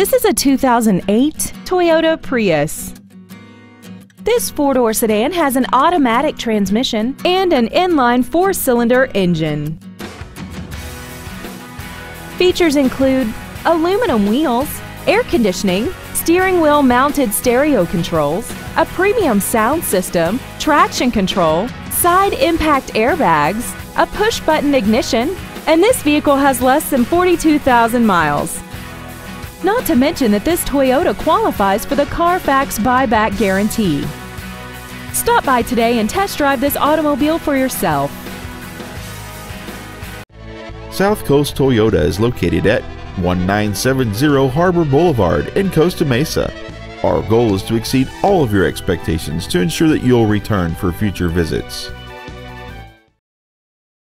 This is a 2008 Toyota Prius. This four-door sedan has an automatic transmission and an inline four-cylinder engine. Features include aluminum wheels, air conditioning, steering wheel mounted stereo controls, a premium sound system, traction control, side impact airbags, a push-button ignition, and this vehicle has less than 42,000 miles. Not to mention that this Toyota qualifies for the Carfax buyback guarantee. Stop by today and test drive this automobile for yourself. South Coast Toyota is located at 1970 Harbor Boulevard in Costa Mesa. Our goal is to exceed all of your expectations to ensure that you'll return for future visits.